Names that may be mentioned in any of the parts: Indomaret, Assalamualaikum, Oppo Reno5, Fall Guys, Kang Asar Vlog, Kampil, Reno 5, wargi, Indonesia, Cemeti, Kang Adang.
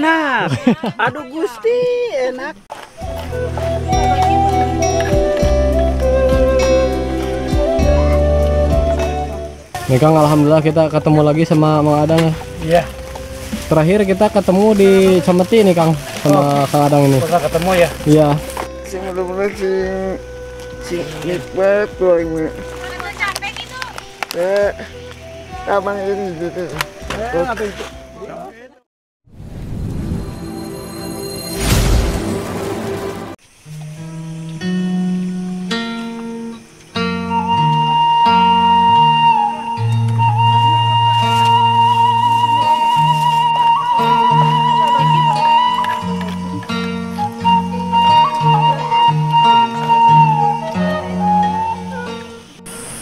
enak. Aduh Gusti, enak. Nih Kang, alhamdulillah kita ketemu lagi sama Mang Adang. Iya. Terakhir kita ketemu di Cemeti nih Kang, sama Kang Adang ini. Pernah ketemu ya? Iya. Sing bener-bener sing nikmat loh ini. Mana capek gitu. Abang ini gitu.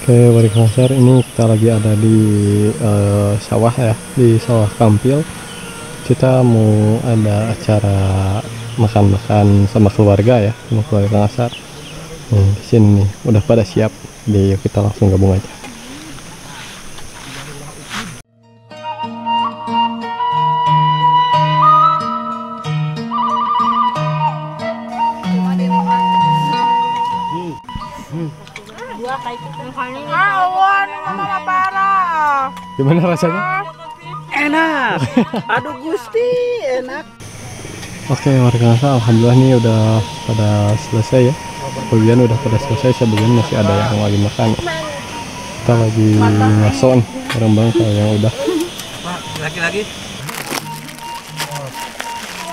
Oke, balik konser ini kita lagi ada di sawah ya, di sawah Kampil. Kita mau ada acara makan-makan sama keluarga ya, sama keluarga ngasar. Di sini nih, udah pada siap. Jadi kita langsung gabung aja. Gimana rasanya? Enak. Aduh Gusti, enak. Oke, warga ngasar, alhamdulillah nih udah pada selesai ya. Sebagian udah pada selesai, sebagian masih ada yang lagi makan. Kita lagi ngason bareng-bareng kalau yang udah. Lagi-lagi.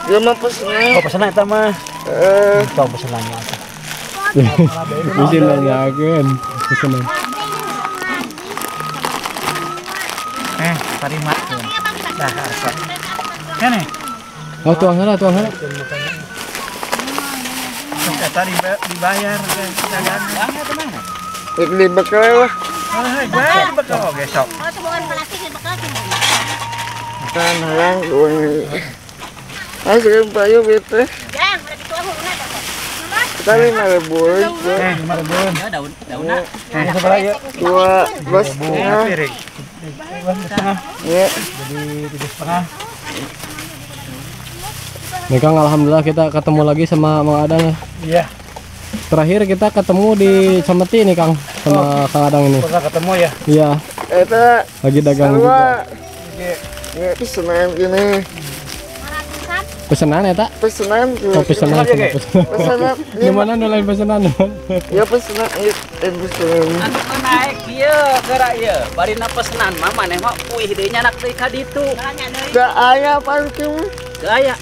Dia mau pesennya. Mau pesennya itu mah. Mau pesenannya. Mesti nanyakan pesenan. Terima kasih. Dah harus. Ini. Oh tuang lah. Kita tadi dibayar dan kita jalan. Beli bekal lah. Bekal besok. Oh sebulan plastik bekal. Kan halang dua ini. Ayo payu bete. Jangan berarti tuang enggak. Kita 5.000. Eh 5.000. Ya daun. Eh seberapa ya? 12. Setengah. Ya. Jadi 7,5. Nih Kang, alhamdulillah kita ketemu lagi sama Mang Adang ya. Iya. Terakhir kita ketemu di Cemeti nih Kang, sama Kang Adang ini. Pernah ketemu ya? Iya. Itu lagi dagang juga. Iya. Pesenan gini. Pesenan eta? Pesenan. Pesenan. Gimana nulain pesenan? Ya pesenan pesenan. Anu naik ieu gara ieu. Bari na pesenan mah maneh mah puih deui nyanak deui ka ditu. Da aya panti. Da aya.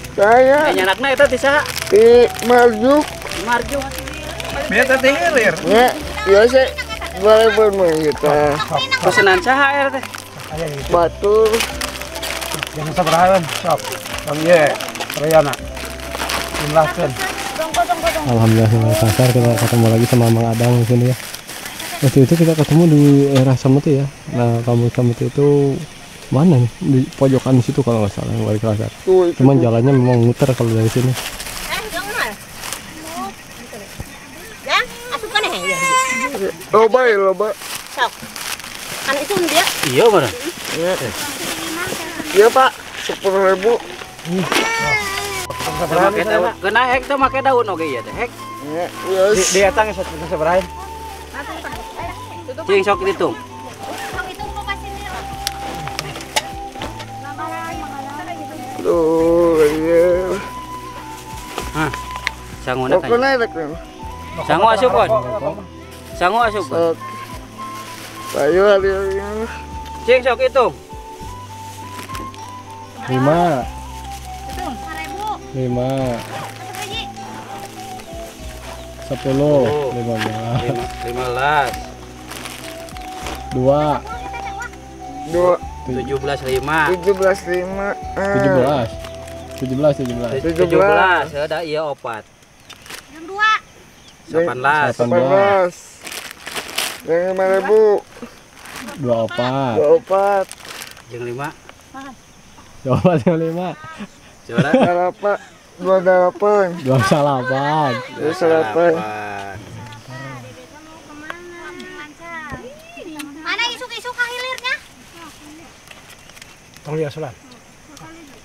Nyanakna eta ti saha? Ti marjuk. Marjuk. Beta teh hilir. Ya, ieu sih 2.000 mah eta. Pesenan saha eta? Batur. Jangan sabaraha sok. Kang ye. Rayana, silahkan. Alhamdulillah kasar, kita ketemu lagi sama Mang Adang di sini ya. Waktu itu kita ketemu di daerah Cemeti ya. Nah, kampung Cemeti itu mana nih? Di pojokan situ kalau nggak salah, wali kasar. Cuman jalannya memang muter kalau dari sini. Loba ya loba. Sok. Kan itu dia? Iya mana? Iya Pak, 10.000. Kena hek teh make daun oge ieu teh hek. Di eta geus sabaraha? Cing sok dihitung. Duh, ieu. Hah. Sangona ka. Sangu asupon. Sangu asupon. Ayo alieu. Cing sok hitung. 5 15 17 ada iya opat yang 2 18 yang 5.000 24 yang 5 dua salapan. Mana isuk-isuk kahilirnya? Tolong ya sulan.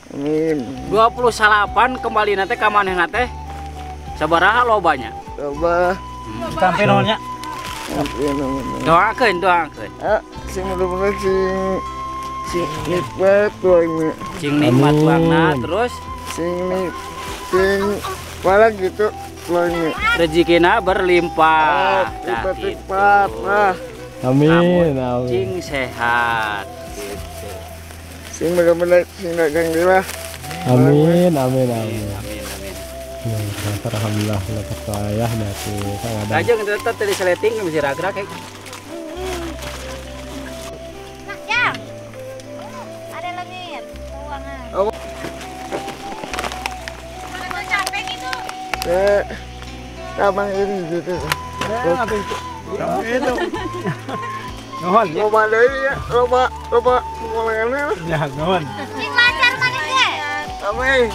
Amin. 20 salapan kembali nate kamaneh nate sabaraha lobanya. Loba. Kampil naonnya? Kampil naon. Doakeun, doakeun. Sing mudah-mudahan sing nikmat bangna. Sing nikmat bangna terus sing walah gitu bangna. Rezekina berlimpah. Lipat-lipat. Nah. Amin. Sing sehat. Sing mudah-mudahan sing dagang dewa. Amin, amin, amin. Alhamdulillah lepas saya nanti Kang Adang. Aja kita tetap tadi seleting bisa ragra kayak. Kang, ada langit, ruangan. Oh. Kalau capek gitu. Abang ini gitu. Abang itu. Nuhun. Loba deui ya, loba mulangana. Ya, nuhun. Sing lancar maneh ge. Amin.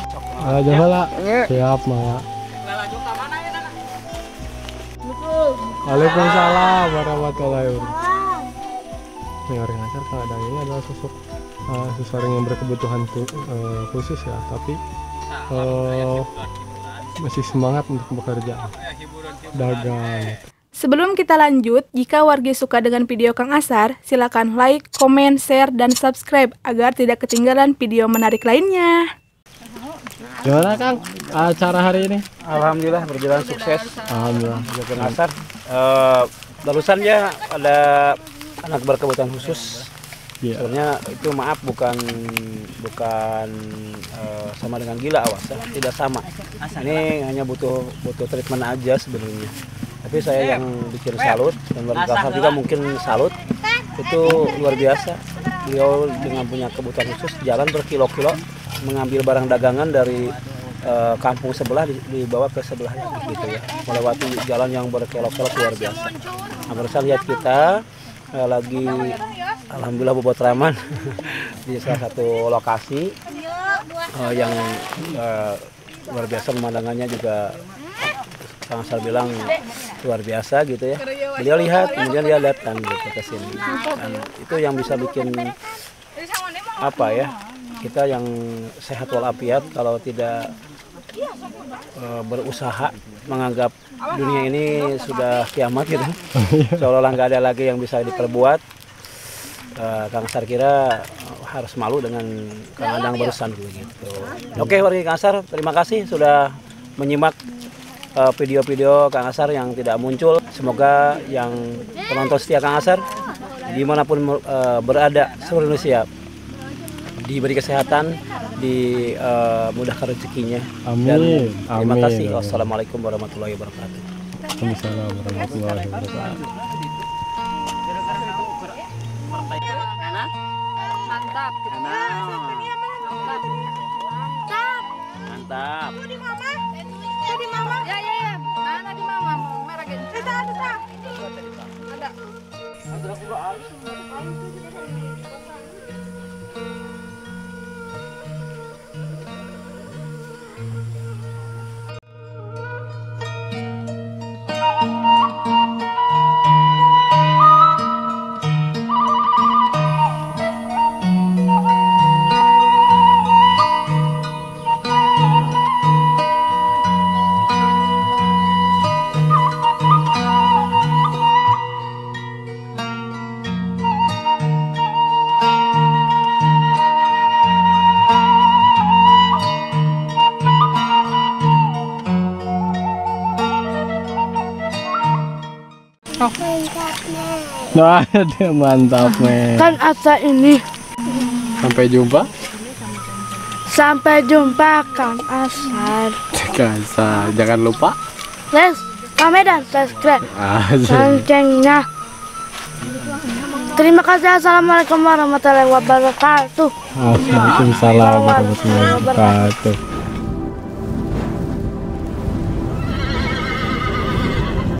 Ajalah, siap mak. Waalaikumsalam warahmatullahi wabarakatuh. Ini orang acar Kang Adang ini adalah seseorang yang berkebutuhan khusus ya, tapi masih semangat untuk bekerja, dagang. Sebelum kita lanjut, jika wargi suka dengan video Kang Asar, silakan like, komen, share, dan subscribe agar tidak ketinggalan video menarik lainnya. Gimana Kang acara hari ini? Alhamdulillah berjalan sukses. Alhamdulillah. Kang Asar barusan ya ada anak berkebutuhan khusus. Yeah. Sebenarnya itu maaf bukan sama dengan gila, awas ya. Tidak sama. Ini hanya butuh treatment aja sebenarnya. Tapi saya yang bikin salut dan berkasar juga mungkin salut. Itu luar biasa. Beliau dengan punya kebutuhan khusus jalan berkilo-kilo mengambil barang dagangan dari kampung sebelah dibawa ke sebelahnya gitu ya, melewati jalan yang berkelok-kelok luar biasa. Nah, barusan lihat kita lagi alhamdulillah bobot ramen di salah satu lokasi yang luar biasa, pemandangannya juga Kang Asar bilang luar biasa gitu ya. Beliau lihat, kemudian dia datang gitu ke sini. Dan itu yang bisa bikin apa ya, kita yang sehat walafiat kalau tidak berusaha, menganggap dunia ini sudah kiamat gitu, seolah-olah nggak ada lagi yang bisa diperbuat. Kang Asar kira harus malu dengan Kang Adang barusan gitu. Oke, warga Kang Asar, terima kasih sudah menyimak video-video Kang Asar yang tidak muncul. Semoga yang penonton setia Kang Asar dimanapun berada seluruh Indonesia diberi kesehatan, dimudahkan rezekinya. Amin. Dan terima kasih. Amin. Wassalamualaikum warahmatullahi wabarakatuh. Waalaikumsalam warahmatullahi wabarakatuh. Mantap. Mantap. Mama. Ya ya ya. Mana di mama? Merah gitu. Ada. Nah, mantap men. Kan Asar ini. Sampai jumpa. Sampai jumpa Kang Asar. Kang Asar, jangan lupa like, komen dan subscribe. Loncengnya. Terima kasih. Assalamualaikum warahmatullahi wabarakatuh. Waalaikumsalam warahmatullahi wabarakatuh.